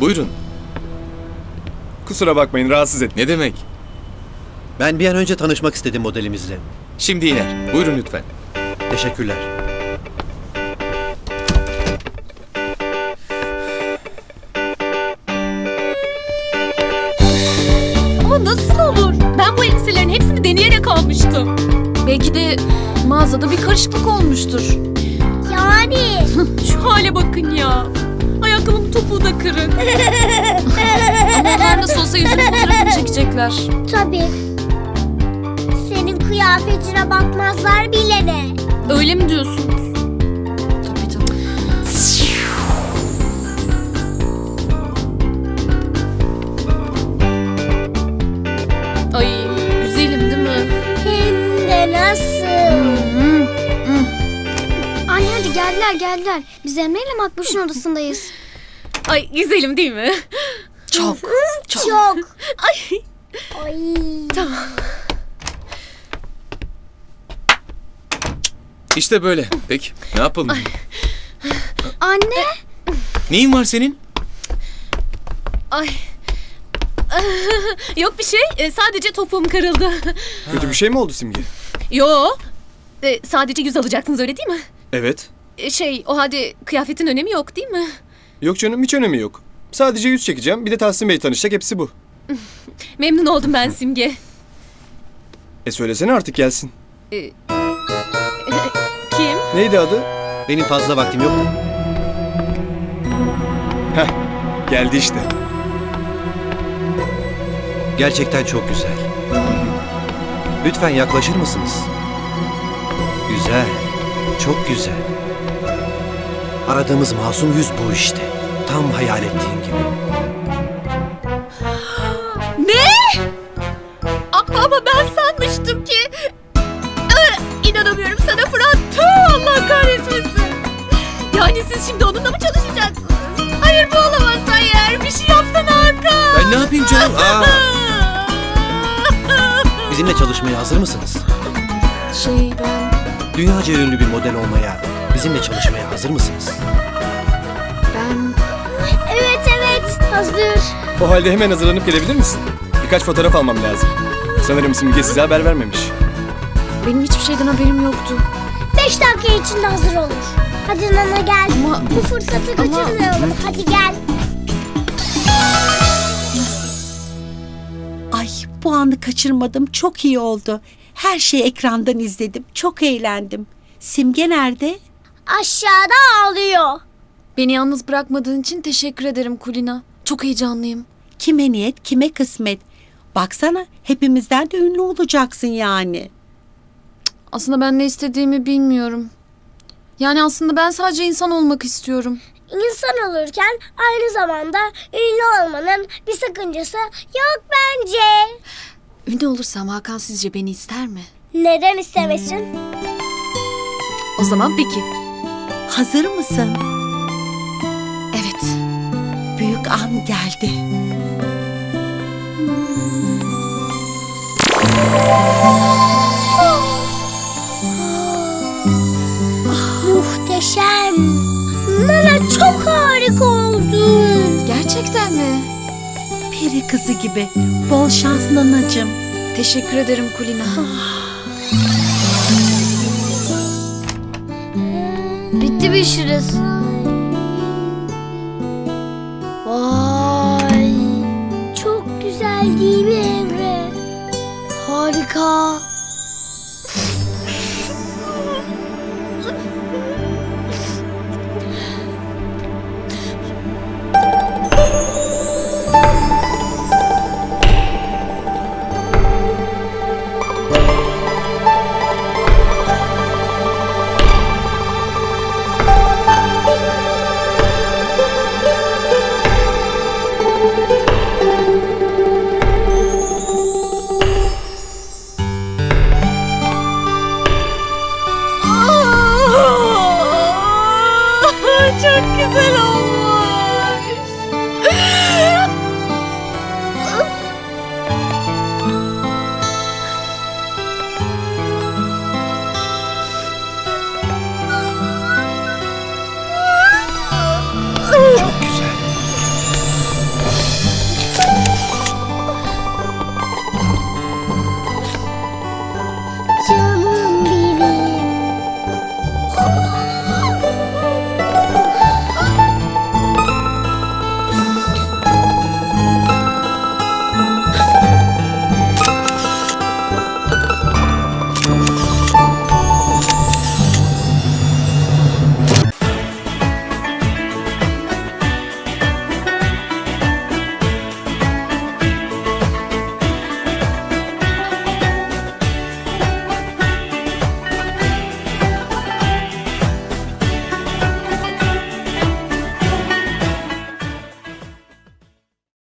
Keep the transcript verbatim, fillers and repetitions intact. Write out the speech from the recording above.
Buyurun. Kusura bakmayın, rahatsız et. Ne demek? Ben bir an önce tanışmak istedim modelimizle. Şimdi iner. Buyurun lütfen. Teşekkürler. Ama nasıl olur? Ben bu elbiselerin hepsini deneyerek almıştım. Belki de mağazada bir karışıklık olmuştur. Yani. Şu hale bakın ya. Ayakkabının topuğu da kırık. Ama onlar nasıl olsa yüzünün fotoğrafını çekecekler. Tabii. Kıyafetine bakmazlar bile de. Öyle mi diyorsunuz? Tabii tabii. Ay güzelim değil mi? Hem de nasıl? Hmm. Hmm. Anne hadi geldiler geldiler. Biz Emre ile Makbuş'un odasındayız. Ay güzelim değil mi? Çok. Çok. Çok. Ay. Ay. Tamam. İşte böyle. Peki. Ne yapalım? Ay. Anne. Neyin var senin? Ay. Yok bir şey. E, sadece topuğum kırıldı. Ha. Kötü bir şey mi oldu Simge? Yo. E, sadece yüz alacaksınız öyle değil mi? Evet. E, şey o halde kıyafetin önemi yok değil mi? Yok canım, hiç önemi yok. Sadece yüz çekeceğim. Bir de Tahsin Bey tanışacak. Hepsi bu. Memnun oldum ben Simge. E söylesene artık gelsin. E... Neydi adı? Benim fazla vaktim yok. Heh, geldi işte. Gerçekten çok güzel. Lütfen yaklaşır mısınız? Güzel, çok güzel. Aradığımız masum yüz bu işte. Tam hayal ettiğim gibi. Ne? Ama ben sanmıştım ki... İnanamıyorum sana Fırat. Tüh, Allah kahretmesin. Yani siz şimdi onunla mı çalışacaksınız? Hayır bu olamaz eğer. Bir şey yapsana Hakan. Ben ne yapayım canım? Aa. Bizimle çalışmaya hazır mısınız? Şey ben... Dünyaca ünlü bir model olmaya, bizimle çalışmaya hazır mısınız? Ben... Evet evet hazır. O halde hemen hazırlanıp gelebilir misin? Birkaç fotoğraf almam lazım. Sanırım Simge size haber vermemiş. Benim hiçbir şeyden haberim yoktu. Beş dakika içinde hazır olur. Hadi Nana gel. Ama, bu fırsatı kaçırmayalım. Ama... Hadi gel. Ay bu anı kaçırmadım. Çok iyi oldu. Her şeyi ekrandan izledim. Çok eğlendim. Simge nerede? Aşağıda ağlıyor. Beni yalnız bırakmadığın için teşekkür ederim Kulina. Çok heyecanlıyım. Kime niyet, kime kısmet. Baksana hepimizden de ünlü olacaksın yani. Aslında ben ne istediğimi bilmiyorum. Yani aslında ben sadece insan olmak istiyorum. İnsan olurken aynı zamanda ünlü olmanın bir sakıncası yok bence. Ünlü olursam Hakan sizce beni ister mi? Neden istemesin? O zaman peki. Hazır mısın? Evet. Büyük an geldi. Muhteşem. Nana çok harika oldu. Gerçekten mi? Peri kızı gibi. Bol şans Nanacığım. Teşekkür ederim Kulina. Bitti mi işiniz? Vay. Çok güzel değil mi Emre? Harika.